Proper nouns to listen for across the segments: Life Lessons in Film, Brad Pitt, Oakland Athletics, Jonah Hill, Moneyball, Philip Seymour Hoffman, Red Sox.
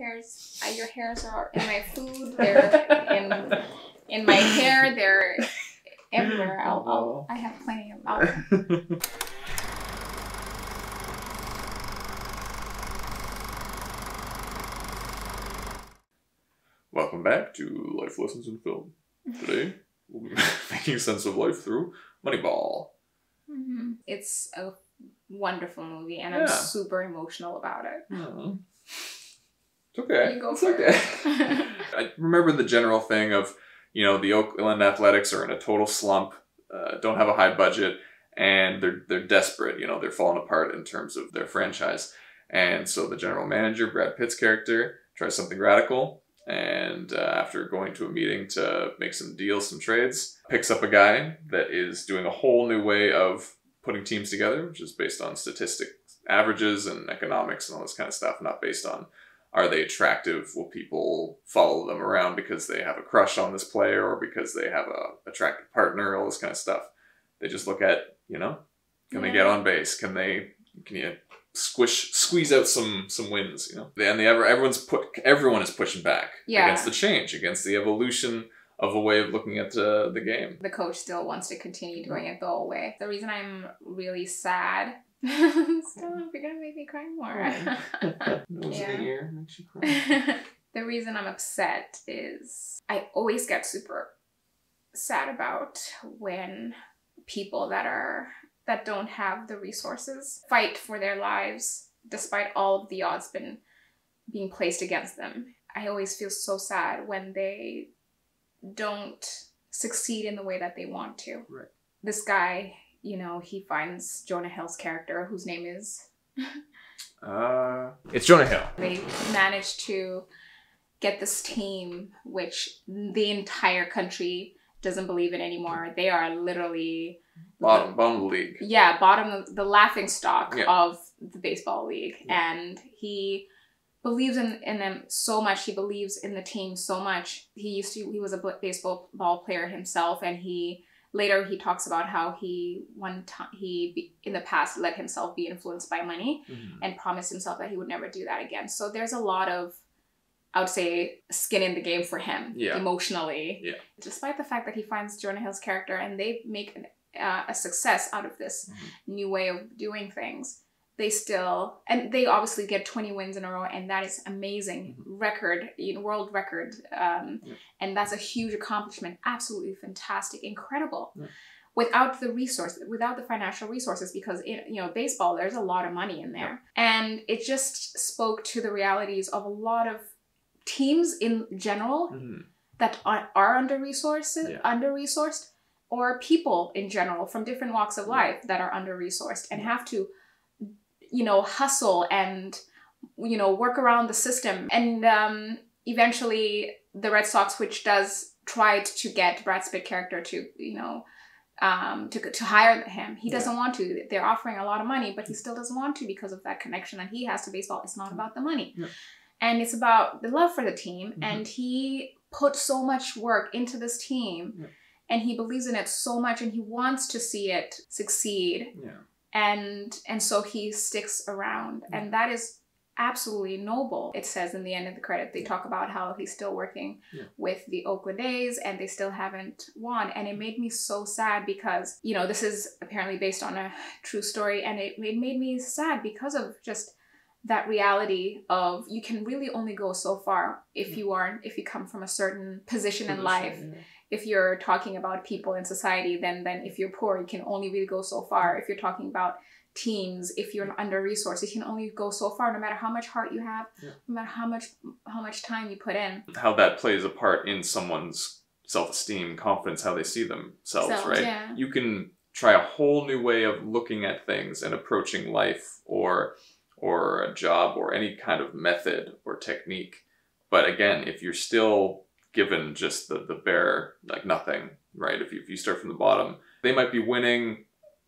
hairs. Your hairs are in my food. They're in my hair. They're everywhere. I have plenty of them. Welcome back to Life Lessons in Film. Today, we'll be making sense of life through Moneyball. Mm-hmm. It's a wonderful movie, and I'm super emotional about it. Mm-hmm. It's okay. You go for it. I remember the general thing of, you know, the Oakland Athletics are in a total slump, don't have a high budget, and they're desperate. You know, they're falling apart in terms of their franchise. And so the general manager, Brad Pitt's character, tries something radical. And after going to a meeting to make some deals, some trades, picks up a guy that is doing a whole new way of putting teams together, which is based on statistics, averages, and economics and all this kind of stuff, not based on are they attractive, will people follow them around because they have a crush on this player or because they have a attractive partner, all this kind of stuff. They just look at, you know, can they get on base? Can you squeeze out some wins, you know. And everyone is pushing back against the change, against the evolution of a way of looking at the game. The coach still wants to continue doing it the old way. The reason I'm really sad. Stop! You're gonna make me cry more. Makes you cry. The reason I'm upset is I always get super sad about when people that don't have the resources fight for their lives despite all of the odds being placed against them. I always feel so sad when they don't succeed in the way that they want to. Right. This guy, you know, he finds Jonah Hill's character, whose name is... It's Jonah Hill. They managed to get this team, which the entire country doesn't believe in anymore. They are literally... Bottom of the league. Yeah, bottom of the laughing stock of the baseball league. Yeah. And he believes in them so much. He believes in the team so much. He was a baseball player himself, and later he talks about how he in the past let himself be influenced by money and promised himself that he would never do that again. So there's a lot of, I would say, skin in the game for him emotionally. Yeah. Despite the fact that he finds Jonah Hill's character and they make a success out of this new way of doing things, they obviously get 20 wins in a row, and that is amazing. Record, you know, world record, and that's a huge accomplishment. Absolutely fantastic, incredible. Without the resource, without the financial resources, because you know, baseball, there's a lot of money in there, and it just spoke to the realities of a lot of teams in general that are under resourced. Or people in general from different walks of life that are under-resourced and have to, you know, hustle and, you know, work around the system. And eventually the Red Sox, which tried to get Brad Pitt's character to, you know, to hire him. He doesn't want to. They're offering a lot of money, but he still doesn't want to because of that connection that he has to baseball. It's not about the money. Yeah. And it's about the love for the team. And he put so much work into this team. Yeah. And he believes in it so much, and he wants to see it succeed. Yeah. And so he sticks around. Yeah. And that is absolutely noble. It says in the end of the credit, they talk about how he's still working with the Oakland A's, and they still haven't won. And it made me so sad because, you know, this is apparently based on a true story. And it made me sad because of just that reality of you can really only go so far if you come from a certain position in life. Yeah. If you're talking about people in society, then if you're poor, you can only really go so far. If you're talking about teams, if you're under-resourced, you can only go so far, no matter how much heart you have, no matter how much time you put in. How that plays a part in someone's self-esteem, confidence, how they see themselves, right? Yeah. You can try a whole new way of looking at things and approaching life or a job or any kind of method or technique. But again, if you're still given just the bare, like, nothing, right? If you start from the bottom, they might be winning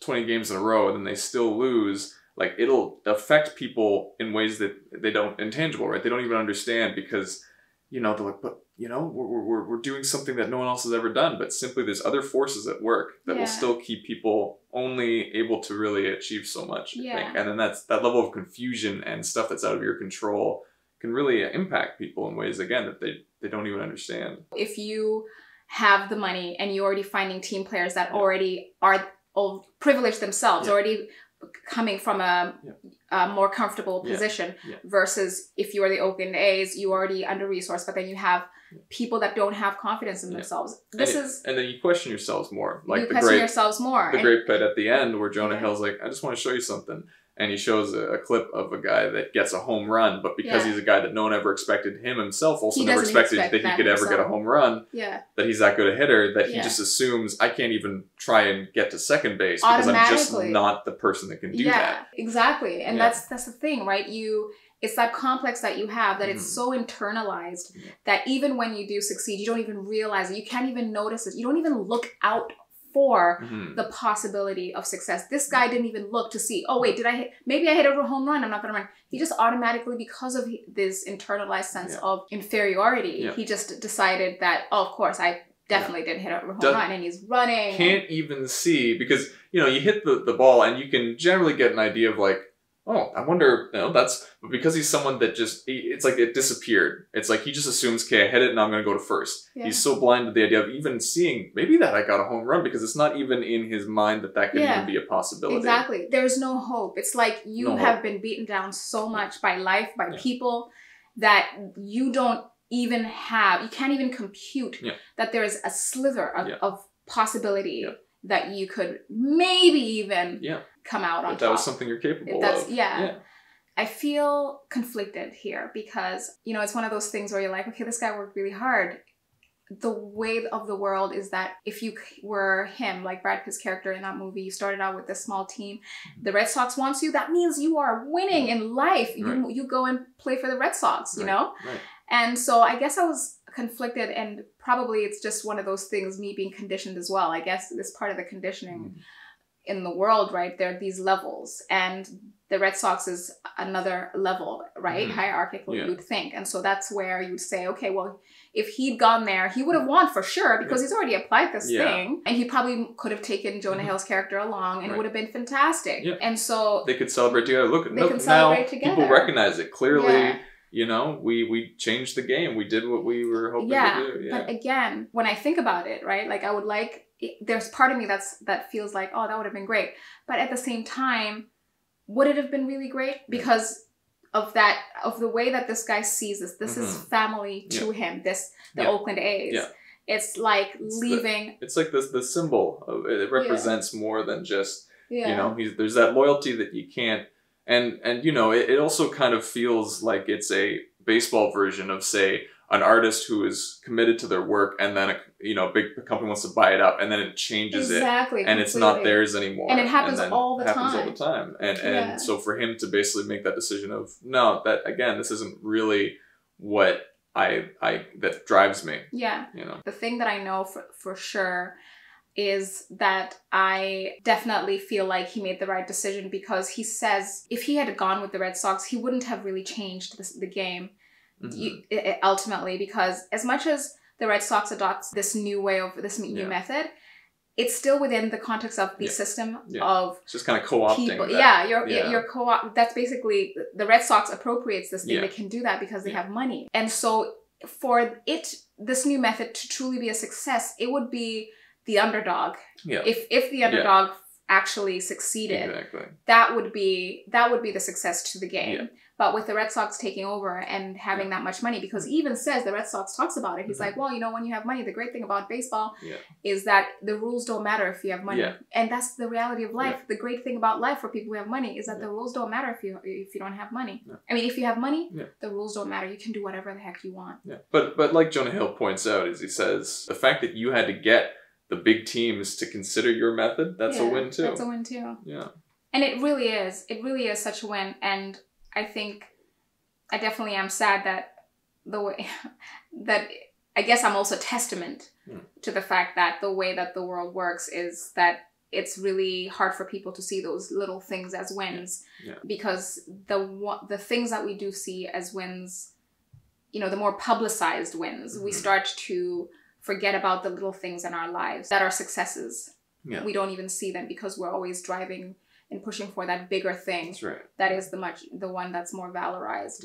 20 games in a row and then they still lose. Like, it'll affect people in ways that they don't, intangible, right? They don't even understand because, you know, they're like, but, you know, we're doing something that no one else has ever done, but simply there's other forces at work that will still keep people only able to really achieve so much, I think. And then that level of confusion and stuff that's out of your control can really impact people in ways, again, that they don't even understand. If you have the money and you're already finding team players that already are privileged themselves, already coming from a more comfortable position, versus if you are the Oakland A's, you already under-resourced, but then you have people that don't have confidence in themselves. And then you question yourselves more. Like you question yourselves more. The great bit at the end where Jonah Hill's like, I just want to show you something. And he shows a clip of a guy that gets a home run, but because he's a guy that no one ever expected him himself, also never expected that he could ever get a home run, that he's that good a hitter, that he just assumes, I can't even try and get to second base because I'm just not the person that can do that. Exactly. And that's the thing, right? It's that complex that you have, that it's so internalized that even when you do succeed, you don't even realize it. You can't even notice it. You don't even look out for the possibility of success. This guy didn't even look to see, oh wait, did I hit, maybe I hit a home run, I'm not gonna run. He just automatically, because of this internalized sense of inferiority, he just decided that, oh, of course, I definitely did hit a home run, and he's running. Can't even see, because, you know, you hit the ball and you can generally get an idea of like, oh, I wonder, you know, that's, but because he's someone that just, it's like it disappeared. It's like he just assumes, okay, I hit it and I'm going to go to first. Yeah. He's so blind to the idea of even seeing, maybe that I got a home run, because it's not even in his mind that that could even be a possibility. Exactly. There's no hope. It's like you have been beaten down so much by life, by people, that you don't even have, you can't even compute that there is a slither of possibility that you could maybe even come out on top. If that was something you're capable of. Yeah. I feel conflicted here because, you know, it's one of those things where you're like, okay, this guy worked really hard. The way of the world is that if you were him, like Brad Pitt's character in that movie, you started out with this small team, the Red Sox wants you, that means you are winning in life. You go and play for the Red Sox, you know? And so I guess I was conflicted, and probably it's just one of those things, me being conditioned as well. I guess this part of the conditioning in the world, right? There are these levels, and the Red Sox is another level, right? Hierarchical, you'd think. And so that's where you'd say, okay, well, if he'd gone there, he would have won for sure, because he's already applied this thing. And he probably could have taken Jonah Hill's character along, and it would have been fantastic. And so they could celebrate together. Look, now people recognize it clearly. You know, we changed the game. We did what we were hoping to do. But again, when I think about it, right, like I would like, there's part of me that feels like, oh, that would have been great. But at the same time, would it have been really great? Because of that, of the way that this guy sees this, this is family to him, the Oakland A's. It's like leaving. It's like the symbol. It represents more than just, you know, there's that loyalty that you can't. And you know, it also kind of feels like it's a baseball version of, say, an artist who is committed to their work, and then, you know, a big company wants to buy it up, and then it changes it. And it's not theirs anymore. And it happens all the time. And so for him to basically make that decision of, no, that, again, this isn't really what that drives me. You know? The thing that I know for sure is that I definitely feel like he made the right decision, because he says if he had gone with the Red Sox, he wouldn't have really changed the game ultimately, because as much as the Red Sox adopts this new way of this new method, it's still within the context of the system of it's just kind of co-opting people. You're co-op. That's basically the Red Sox appropriates this thing. They can do that because they have money. And so for this new method to truly be a success, it would be the underdog. If the underdog actually succeeded, that would be the success to the game. But with the Red Sox taking over and having that much money, because he even says, the Red Sox talks about it, he's like, well, you know, when you have money, the great thing about baseball is that the rules don't matter if you have money. And that's the reality of life. The great thing about life for people who have money is that the rules don't matter if you don't have money. I mean, if you have money, the rules don't matter. You can do whatever the heck you want. But like Jonah Hill points out, as he says, the fact that you had to get the big teams to consider your method, that's a win too. That's a win too. Yeah. And it really is. It really is such a win. And I think I definitely am sad that the way that, I guess I'm also testament to the fact that the way that the world works is that it's really hard for people to see those little things as wins, because the things that we do see as wins, you know, the more publicized wins, we start to forget about the little things in our lives that are successes. We don't even see them because we're always driving and pushing for that bigger thing. That is the one that's more valorized.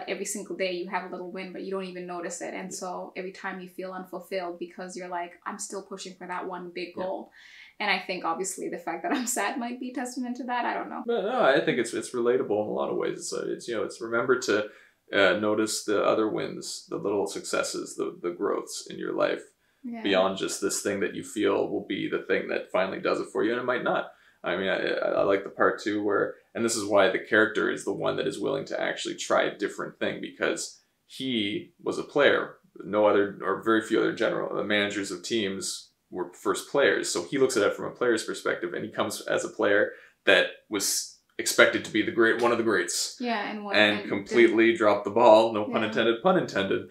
But every single day you have a little win, but you don't even notice it. And so every time you feel unfulfilled because you're like, I'm still pushing for that one big goal. And I think obviously the fact that I'm sad might be testament to that. I don't know. No, I think it's relatable in a lot of ways. It's you know, it's remember to notice the other wins, the little successes, the growths in your life beyond just this thing that you feel will be the thing that finally does it for you. And it might not. I mean, I like the part too where, and this is why the character is the one that is willing to actually try a different thing, because he was a player. No other, or very few other general managers of teams were first players. So he looks at it from a player's perspective, and he comes as a player that was expected to be the great, one of the greats. Yeah, and completely dropped the ball. No pun intended. Pun intended.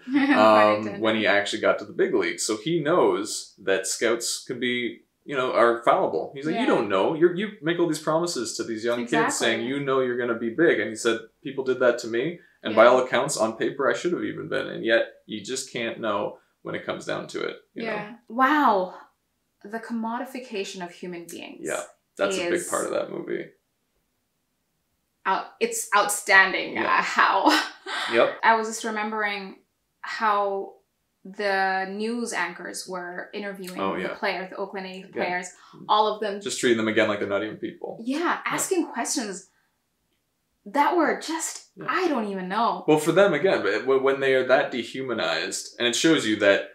When he actually got to the big league, so he knows that scouts could be, you know, are fallible. He's like, you don't know. You make all these promises to these young kids saying, you know, you're going to be big. And he said, people did that to me. And by all accounts, on paper, I should have even been. And yet you just can't know when it comes down to it. You know? Wow. The commodification of human beings. Yeah. That's a big part of that movie. It's outstanding how. I was just remembering how the news anchors were interviewing the players, the Oakland Athletics players, all of them. Just treating them again like they're not even people. Yeah, asking questions that were just, I don't even know. Well, for them, again, when they are that dehumanized, and it shows you that,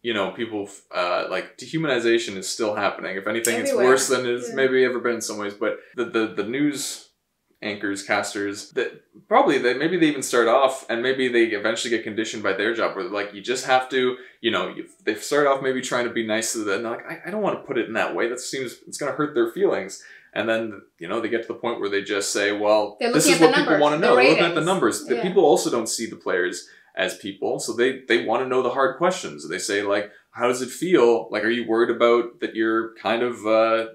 you know, people, like, dehumanization is still happening. If anything, everywhere. It's worse than it's maybe ever been in some ways. But the news anchors, casters, that probably maybe they even start off, and maybe they eventually get conditioned by their job where they're like, you just have to, you know, they start off maybe trying to be nice to them, and they're like, I don't want to put it in that way. That seems, it's going to hurt their feelings. And then, you know, they get to the point where they just say, well, this is what people want to know. They're looking at the numbers. The people also don't see the players as people. So they want to know the hard questions. They say, like, how does it feel? Like, are you worried about that you're kind of,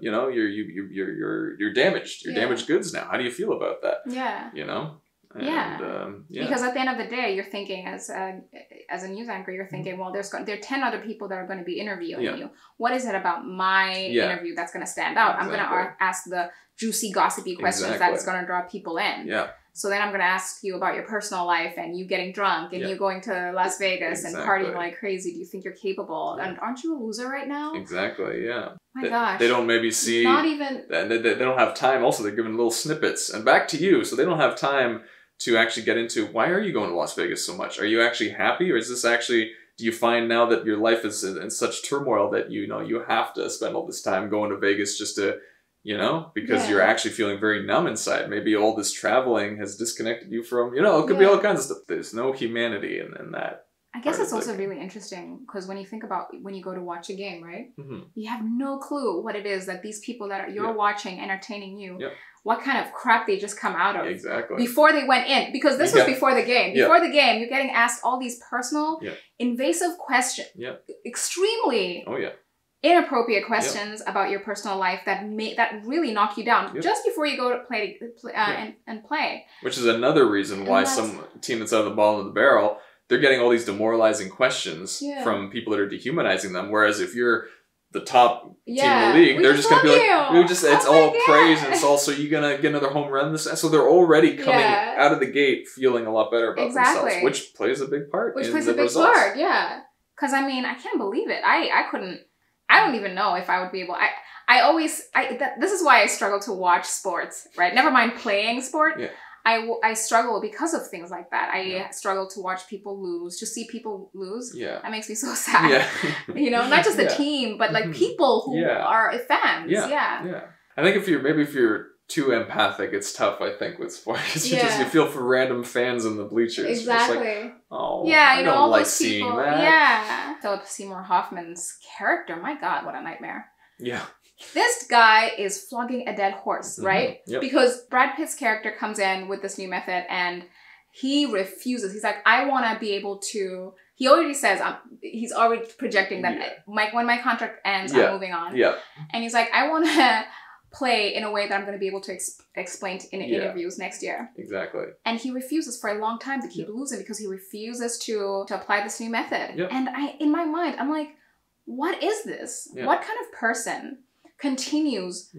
you know, you're damaged. You're damaged goods now. How do you feel about that? Yeah. You know? And, because at the end of the day, you're thinking as a news anchor, you're thinking, well, there are 10 other people that are going to be interviewing you. What is it about my interview that's going to stand out? Exactly. I'm going to ask the juicy, gossipy questions that's going to draw people in. Yeah. So then I'm going to ask you about your personal life and you getting drunk and you going to Las Vegas and partying like crazy. Do you think you're capable? And aren't you a loser right now? Exactly, yeah. My gosh. They don't maybe see... Not even... They don't have time. Also, they're given little snippets. And back to you. So they don't have time to actually get into, why are you going to Las Vegas so much? Are you actually happy? Or is this actually... Do you find now that your life is in such turmoil that, you know, you have to spend all this time going to Vegas just to... You know, because you're actually feeling very numb inside. Maybe all this traveling has disconnected you from, you know, it could be all kinds of stuff. There's no humanity in that. I guess it's also really interesting because when you think about when you go to watch a game, right? Mm-hmm. You have no clue what it is that these people that you're watching, entertaining you, what kind of crap they just come out of. Exactly. Before they went in, because this was before the game. Before the game, you're getting asked all these personal, invasive questions. Yeah. Extremely. Oh, yeah. Inappropriate questions about your personal life that really knock you down just before you go to play and play. Which is another reason why some team that's out of the ball in the barrel, they're getting all these demoralizing questions from people that are dehumanizing them. Whereas if you're the top team in the league, they're just going to be like, it's all praise and it's also, you're going to get another home run. So they're already coming out of the gate feeling a lot better about themselves, which plays a big part. Which plays a big part, yeah. Because I mean, I can't believe it. I couldn't. I don't even know if I would be able. This is why I struggle to watch sports, right? Never mind playing sport. Yeah. I struggle because of things like that. I struggle to watch people lose, to see people lose. Yeah. That makes me so sad. Yeah. You know, not just the team, but like people who are fans. Yeah. Yeah. Yeah. I think if you're too empathic, it's tough, I think, with sports. You feel for random fans in the bleachers. Exactly. Like, oh, yeah, you know, all like those people. Seeing that. Yeah. Philip Seymour Hoffman's character, my God, what a nightmare. Yeah. This guy is flogging a dead horse, right? Yep. Because Brad Pitt's character comes in with this new method and he refuses. He's like, I want to be able to... He already says, he's already projecting that when my contract ends, I'm moving on. Yeah. And he's like, I want to... play in a way that I'm going to be able to explain in interviews next year. Exactly. And he refuses for a long time to keep losing because he refuses to apply this new method. Yep. And in my mind, I'm like, what is this? Yeah. What kind of person continues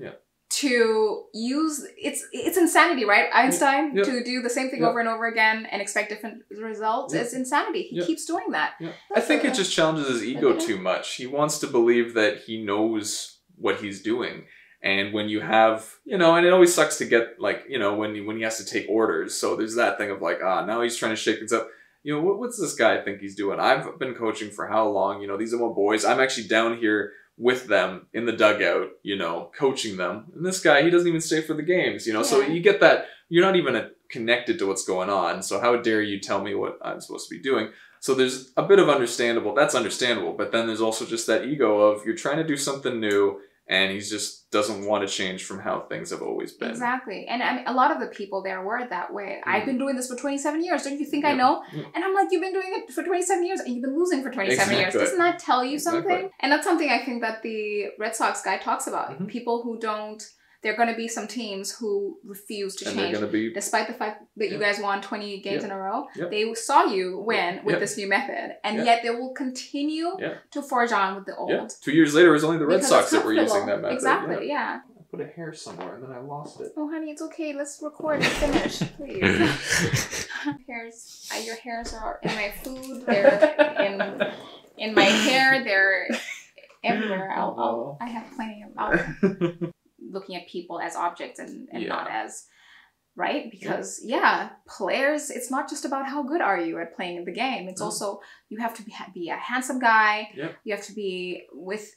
to use, it's insanity, right? Einstein, to do the same thing over and over again and expect different results is insanity. He keeps doing that. I think it just challenges his ego too much. He wants to believe that he knows what he's doing. And when you have, you know, and it always sucks to get, like, you know, when he has to take orders. So there's that thing of like, ah, now he's trying to shake things up. You know, what's this guy think he's doing? I've been coaching for how long? You know, these are my boys. I'm actually down here with them in the dugout, you know, coaching them. And this guy, he doesn't even stay for the games, you know. So you get that. You're not even connected to what's going on. So how dare you tell me what I'm supposed to be doing? So there's a bit of understandable. That's understandable. But then there's also just that ego of you're trying to do something new. And he just doesn't want to change from how things have always been. Exactly. And I mean, a lot of the people there were that way. I've been doing this for 27 years. Don't you think I know? And I'm like, you've been doing it for 27 years and you've been losing for 27 years. Doesn't that tell you something? And that's something I think that the Red Sox guy talks about. People who don't, there are going to be some teams who refuse to change. Despite the fact that you guys won 20 games in a row, they saw you win with this new method. And yet they will continue to forge on with the old. 2 years later, it was only the Red Sox that were using that method. Exactly, I put a hair somewhere and then I lost it. Oh, honey, it's okay. Let's record and finish, please. Your hairs are in my food. They're in my hair. They're everywhere. I have plenty of alcohol. Looking at people as objects and not as, right? Because players, it's not just about how good are you at playing the game. It's also, you have to be a handsome guy. You have to be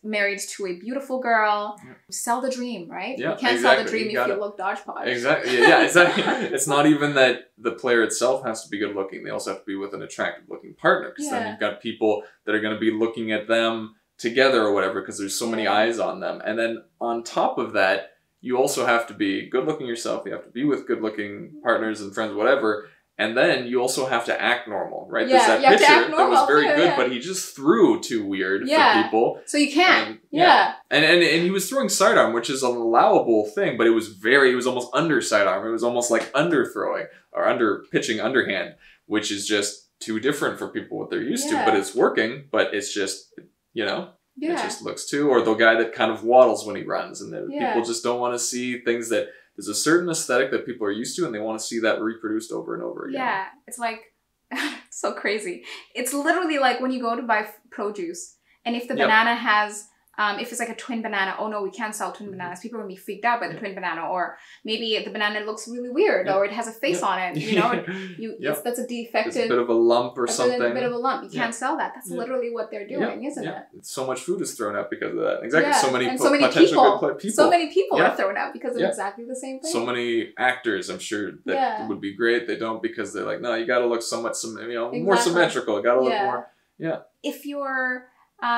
married to a beautiful girl. Sell the dream, right? You can't sell the dream if you look dodge-podge. Exactly, exactly. It's not even that the player itself has to be good looking. They also have to be with an attractive looking partner. Because then you've got people that are gonna be looking at them together or whatever, because there's so many eyes on them. And then on top of that, you also have to be good looking yourself. You have to be with good looking partners and friends, whatever. And then you also have to act normal, right? Yeah, there's that picture that was very good, but he just threw too weird for people. So you can't. And he was throwing sidearm, which is an allowable thing, but it was almost under sidearm. It was almost like under throwing or under pitching underhand, which is just too different for people what they're used to, but it's working, but it's just, you know, it just looks too, or the guy that kind of waddles when he runs, and then people just don't want to see things that there's a certain aesthetic that people are used to, and they want to see that reproduced over and over again. Yeah, it's like, it's so crazy. It's literally like when you go to buy produce, and if the banana has, if it's like a twin banana, oh no, we can't sell twin bananas. People will be freaked out by the twin banana, or maybe the banana looks really weird, or it has a face on it. You know, that's a defective. It's a bit of a lump or something. A bit of a lump. You can't sell that. That's literally what they're doing, isn't it? So much food is thrown out because of that. Exactly. Yeah. So many potential people. So many people are thrown out because of exactly the same thing. So many actors, I'm sure, that would be great. They don't, because they're like, no, you got to look somewhat, you know, more symmetrical. You got to look more. Yeah. If your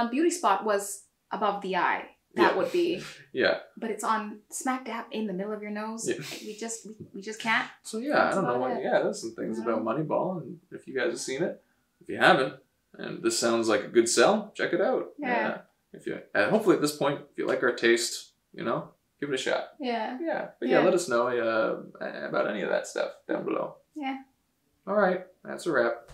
beauty spot was above the eye, that would be but it's on smack dab in the middle of your nose. We just can't. So I don't know what, there's some things about Moneyball, and if you guys have seen it, if you haven't, and this sounds like a good sell, check it out. If you, and hopefully at this point, if you like our taste, you know, give it a shot. But let us know about any of that stuff down below. All right, that's a wrap.